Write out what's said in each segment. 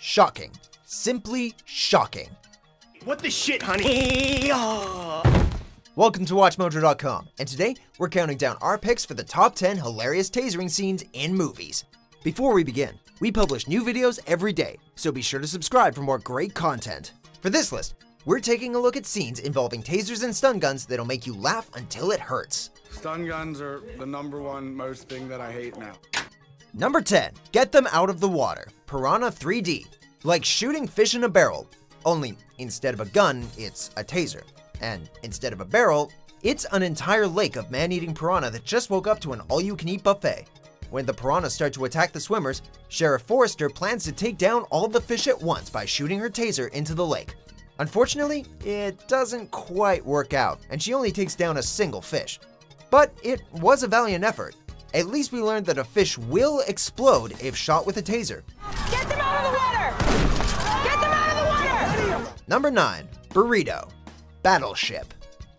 Shocking. Simply shocking. What the shit, honey? Welcome to WatchMojo.com, and today we're counting down our picks for the top 10 hilarious tasering scenes in movies. Before we begin, we publish new videos every day, so be sure to subscribe for more great content. For this list, we're taking a look at scenes involving tasers and stun guns that'll make you laugh until it hurts. Stun guns are the #1 most thing that I hate now. Number 10, get them out of the water, Piranha 3D. Like shooting fish in a barrel, only instead of a gun, it's a taser. And instead of a barrel, it's an entire lake of man-eating piranha that just woke up to an all-you-can-eat buffet. When the piranha start to attack the swimmers, Sheriff Forrester plans to take down all the fish at once by shooting her taser into the lake. Unfortunately, it doesn't quite work out, and she only takes down a single fish. But it was a valiant effort. At least we learned that a fish will explode if shot with a taser. Get them out of the water! Get them out of the water! Number 9, burrito, Battleship.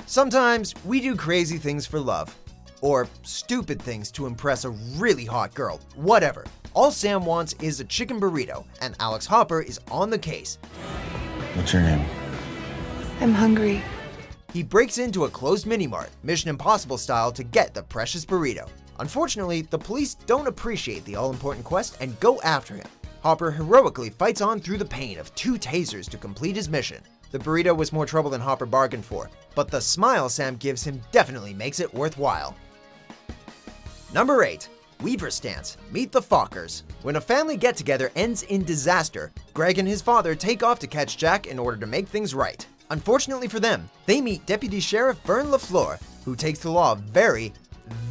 Sometimes we do crazy things for love, or stupid things to impress a really hot girl, whatever. All Sam wants is a chicken burrito, and Alex Hopper is on the case. What's your name? I'm hungry. He breaks into a closed mini-mart, Mission Impossible style, to get the precious burrito. Unfortunately, the police don't appreciate the all-important quest and go after him. Hopper heroically fights on through the pain of 2 tasers to complete his mission. The burrito was more trouble than Hopper bargained for, but the smile Sam gives him definitely makes it worthwhile. Number 8, Weaver Stance, Meet the Fockers. When a family get-together ends in disaster, Greg and his father take off to catch Jack in order to make things right. Unfortunately for them, they meet Deputy Sheriff Vern LaFleur, who takes the law very,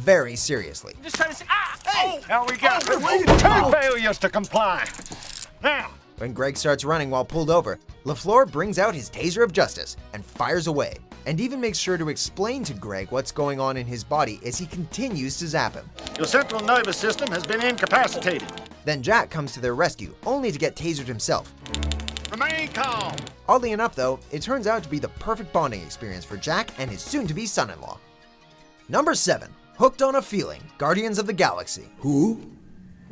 very seriously. I'm just trying to say, hey! Now we got failures to comply. Now. When Greg starts running while pulled over, LaFleur brings out his taser of justice and fires away, and even makes sure to explain to Greg what's going on in his body as he continues to zap him. Your central nervous system has been incapacitated. Then Jack comes to their rescue, only to get tasered himself. Remain calm. Oddly enough though, it turns out to be the perfect bonding experience for Jack and his soon-to-be son-in-law. Number 7. Hooked on a Feeling, Guardians of the Galaxy. Who?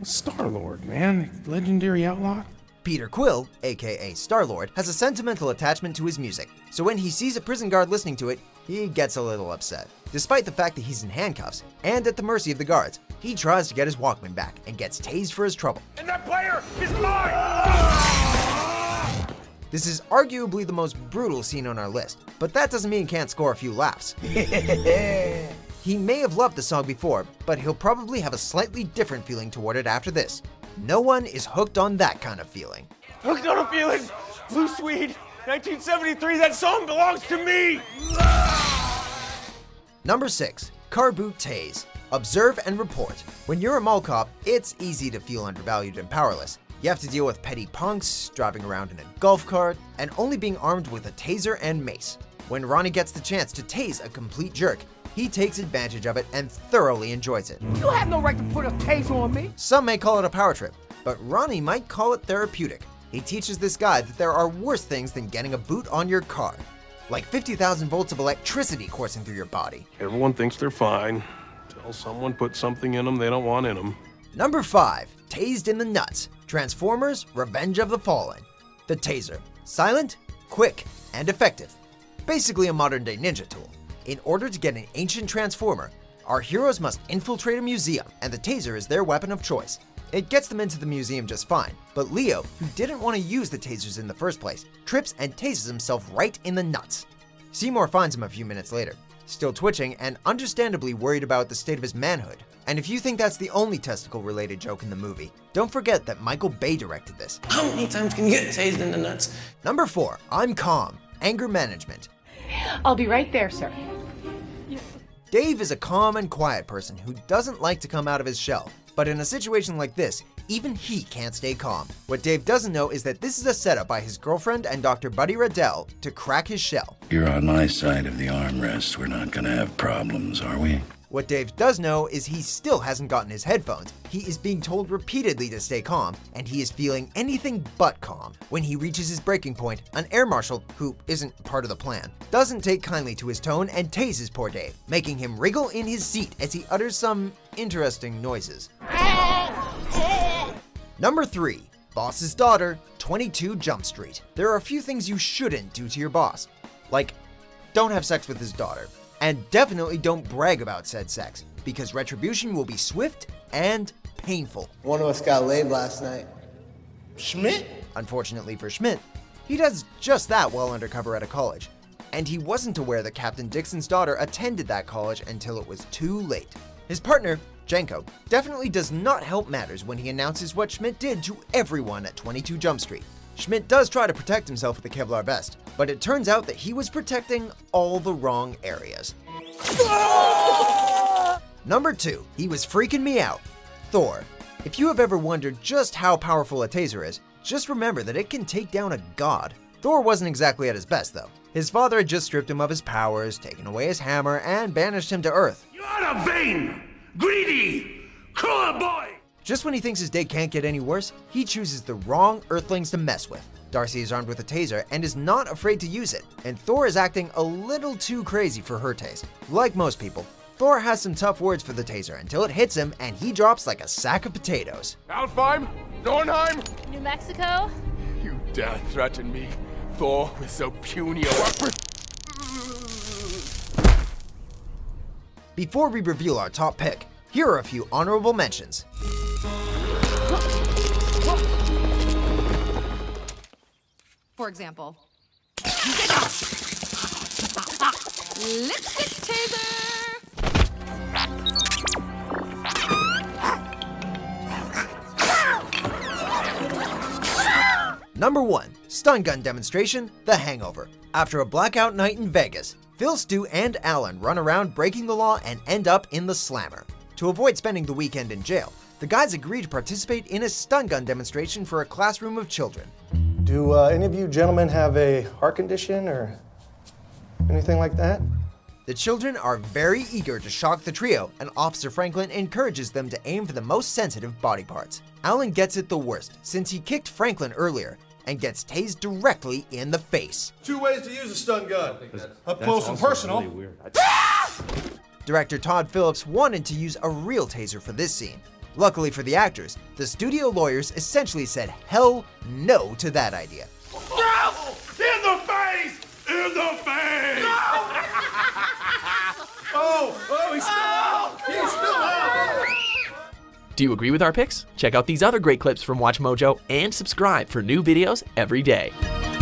Star Lord, man, the legendary outlaw. Peter Quill, aka Star Lord, has a sentimental attachment to his music, so when he sees a prison guard listening to it, he gets a little upset. Despite the fact that he's in handcuffs and at the mercy of the guards, he tries to get his Walkman back and gets tased for his trouble. And that player is mine! This is arguably the most brutal scene on our list, but that doesn't mean it can't score a few laughs. He may have loved the song before, but he'll probably have a slightly different feeling toward it after this. No one is hooked on that kind of feeling. Hooked on a Feeling, Blue Swede, 1973, that song belongs to me! Number 6, car boot tase, Observe and Report. When you're a mall cop, it's easy to feel undervalued and powerless. You have to deal with petty punks, driving around in a golf cart, and only being armed with a taser and mace. When Ronnie gets the chance to tase a complete jerk, he takes advantage of it and thoroughly enjoys it. You have no right to put a taser on me! Some may call it a power trip, but Ronnie might call it therapeutic. He teaches this guy that there are worse things than getting a boot on your car. Like 50,000 volts of electricity coursing through your body. Everyone thinks they're fine, until someone puts something in them they don't want in them. Number 5, tased in the nuts, Transformers: Revenge of the Fallen. The taser, silent, quick, and effective. Basically a modern-day ninja tool. In order to get an ancient transformer, our heroes must infiltrate a museum, and the taser is their weapon of choice. It gets them into the museum just fine, but Leo, who didn't want to use the tasers in the first place, trips and tases himself right in the nuts. Seymour finds him a few minutes later, still twitching and understandably worried about the state of his manhood. And if you think that's the only testicle-related joke in the movie, don't forget that Michael Bay directed this. How many times can you get tased in the nuts? Number 4, I'm calm, Anger Management. I'll be right there, sir. Dave is a calm and quiet person who doesn't like to come out of his shell, but in a situation like this, even he can't stay calm. What Dave doesn't know is that this is a setup by his girlfriend and Dr. Buddy Riddell to crack his shell. You're on my side of the armrest. We're not gonna have problems, are we? What Dave does know is he still hasn't gotten his headphones. He is being told repeatedly to stay calm, and he is feeling anything but calm. When he reaches his breaking point, an air marshal, who isn't part of the plan, doesn't take kindly to his tone and tases poor Dave, making him wriggle in his seat as he utters some interesting noises. Number 3, Boss's Daughter, 22 Jump Street. There are a few things you shouldn't do to your boss, like don't have sex with his daughter, and definitely don't brag about said sex, because retribution will be swift and painful. One of us got laid last night. Schmidt? Unfortunately for Schmidt, he does just that while undercover at a college, and he wasn't aware that Captain Dixon's daughter attended that college until it was too late. His partner, Jenko, definitely does not help matters when he announces what Schmidt did to everyone at 22 Jump Street. Schmidt does try to protect himself with the Kevlar vest, but it turns out that he was protecting all the wrong areas. Number 2, he was freaking me out. Thor. If you have ever wondered just how powerful a taser is, just remember that it can take down a god. Thor wasn't exactly at his best though. His father had just stripped him of his powers, taken away his hammer, and banished him to Earth. You are a vain, greedy, cruel boy! Just when he thinks his day can't get any worse, he chooses the wrong Earthlings to mess with. Darcy is armed with a taser and is not afraid to use it, and Thor is acting a little too crazy for her taste. Like most people, Thor has some tough words for the taser until it hits him and he drops like a sack of potatoes. Alfheim? Dornheim? New Mexico? You dare threaten me, Thor, with so puny a weapon? Before we reveal our top pick, here are a few honorable mentions. For example, lipstick taser! Number 1. Stun gun demonstration, The Hangover. After a blackout night in Vegas, Phil, Stu, and Alan run around breaking the law and end up in the slammer. To avoid spending the weekend in jail, the guys agree to participate in a stun gun demonstration for a classroom of children. Do any of you gentlemen have a heart condition or anything like that? The children are very eager to shock the trio, and Officer Franklin encourages them to aim for the most sensitive body parts. Alan gets it the worst, since he kicked Franklin earlier, and gets tased directly in the face. Two ways to use a stun gun. Up close and personal. Really weird. Director Todd Phillips wanted to use a real taser for this scene. Luckily for the actors, the studio lawyers essentially said hell no to that idea. No! In the face! In the face! No! Oh, he's still out! He's still out! Do you agree with our picks? Check out these other great clips from WatchMojo and subscribe for new videos every day.